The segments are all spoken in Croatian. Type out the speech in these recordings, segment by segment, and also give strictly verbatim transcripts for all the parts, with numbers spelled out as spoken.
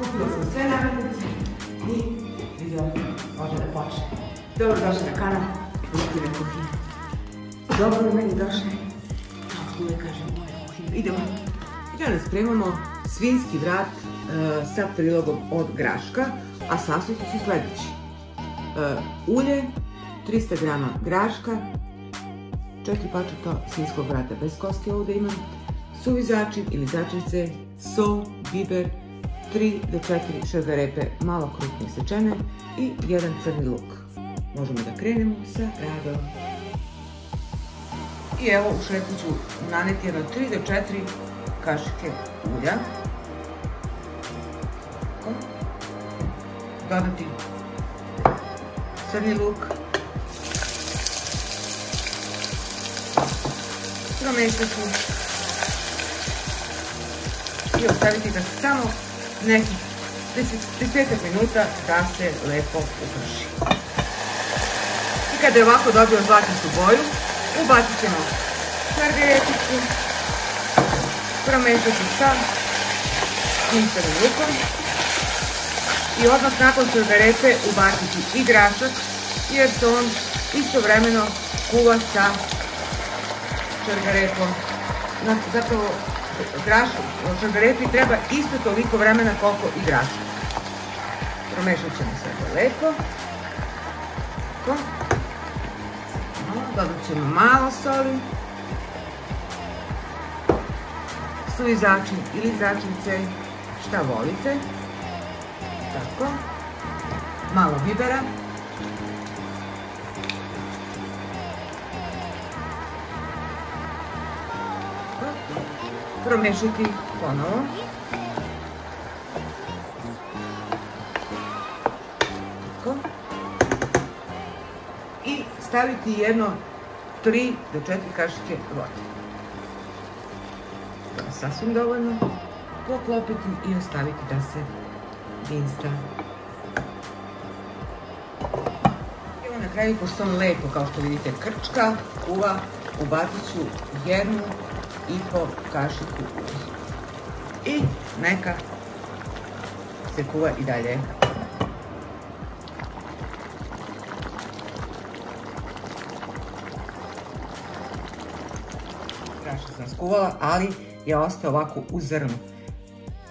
Kupila sam sve namirnice i video može da počne. Dobro došli na kanal Letina Kuhinja. Dobro meni došli. Kako uvijek kažem, idemo. Danas spremamo svinjski vrat sa prilogom od graška, a sastojci su sljedeći. Ulje, tristo grama graška, četiri pačeta svinjskog vrata bez koske ovdje imam, suvi začin ili začice, sol, biber, tri do četiri šegarepe malo krupno isečene i jedan crni luk. Možemo da krenemo sa radom. I evo u šetku ću naneti jedno tri do četiri kašike ulja. Dodati crni luk. Promešati i ostaviti ga samo nekih deset minuta da se lepo uprši. I kada je ovako dobio zlatistu boju, ubacit ćemo margareticu, promešati sa crnim lukom i odmah nakon margarete ubaciti i grašak, jer se on istovremeno kuva sa šargarepom. Zapravo šargarepi treba isto toliko vremena koliko i grašak. Promešat ćemo sve lepo. Dodat ćemo malo soli, suvi začin ili začice, šta volite. Tako, malo bibera. Promešati ponovo. Tako. I staviti jedno tri do četiri kašice vode. To je sasvim dovoljno. Poklopiti i ostaviti da se dinsta. Evo na kraju, pošto on lepo, kao što vidite, krčka, kuva, ubacit ću jednu i po kašiku ulja. I neka se kuva i dalje. Grašak sam skuvala, ali je ostao ovako u zrnu.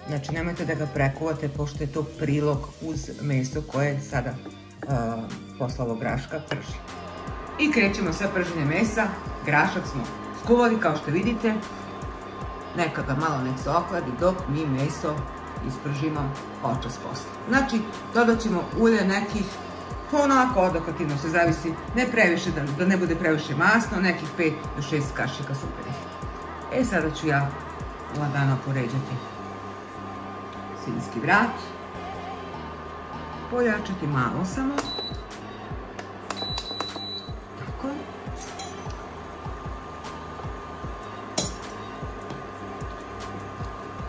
Znači nemojte da ga prekuvate, pošto je to prilog uz meso koje sada uh, posle ovog graška prži. I krećemo sa prženjem mesa. Grašak smo skuvali, kao što vidite. Neka ga malo nek se ohladi dok mi meso ispržimo počas posla. Znači dodat ćemo ulje nekih onako odokativno, se zavisi, ne previše, da, da ne bude previše masno, nekih pet do šest kašika superih. E sada ću ja lagano poređati svinjski vrat, pojačati malo samo, tako,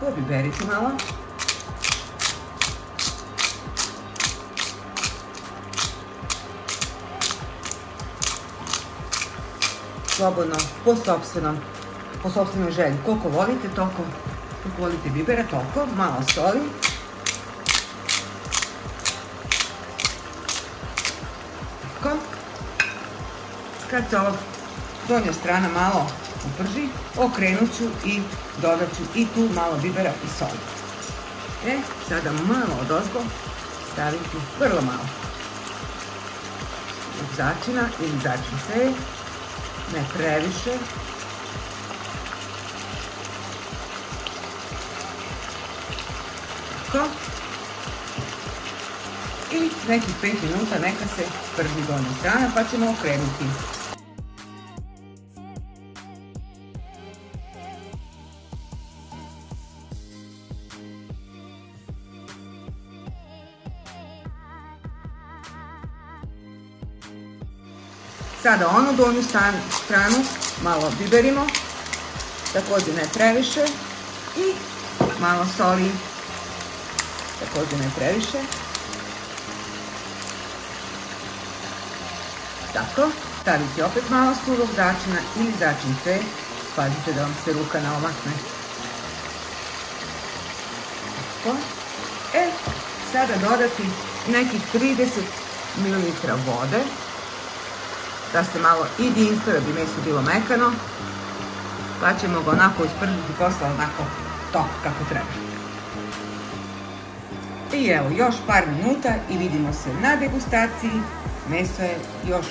pobiberiti malo, slobodno, po sopstvenom, po sopstvenoj želji, koliko volite, toliko. Kako volite bibera, toliko, malo soli. Tako. Kad se ova donja strana malo uprži, okrenut ću i dodat ću i tu malo bibera i soli. E, sada malo odozgo staviti, vrlo malo. Začina ili začince, ne previše. I nekih pet minuta neka se prži donja strana, pa ćemo okrenuti. Sada onu donju stranu malo biberimo, također ne previše, i malo soli, također ne previše. Tako, stavite opet malo suvog začina ili začince, pazite da vam se ruka ne omakne. Tako. E, sada dodati nekih trideset mililitara vode, da se malo i dinstave, da bi meso bilo mekano, pa ćemo ga onako ispržiti posle onako top kako treba. I evo, još par minuta i vidimo se na degustaciji. Meso je još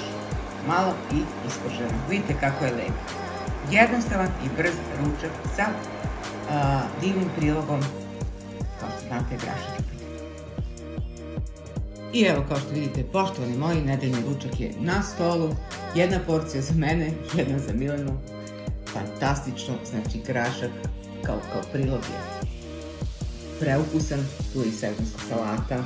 malo i isprženo. Vidite kako je lepo. Jednostavan i brz ručak sa uh, divnim prilogom, kao što znate, grašaka. I evo, kao što vidite, poštovani moji, nedeljni ručak je na stolu. Jedna porcija za mene, jedna za Milenu. Fantastično, znači grašak kao, kao prilog je preukusan, tu je i sezonska salata,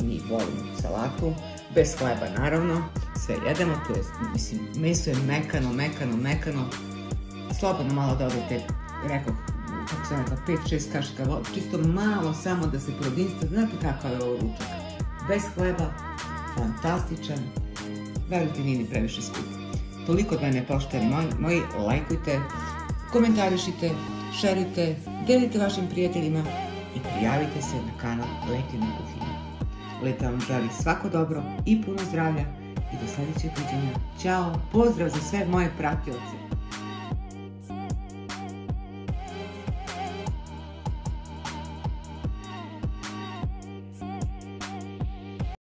mi volimo salatu, bez hleba naravno, sve jedemo, to je, mislim, meso je mekano, mekano, mekano, slobodno malo da odete, rekao, kako sam rekla, pet šest kašika vode, čisto malo samo da se prodinsta, znate kakav je ovo ručak, bez hleba, fantastičan, verujte nije ni previše skup. Toliko od mene, poštovani moji, lajkujte, komentarišite, šerujte, delite vašim prijateljima, i prijavite se na kanal Letina Kuhinja. Leta vam želi svako dobro i puno zdravlja i do sljedećeg viđenja. Ćao, pozdrav za sve moje pratioce!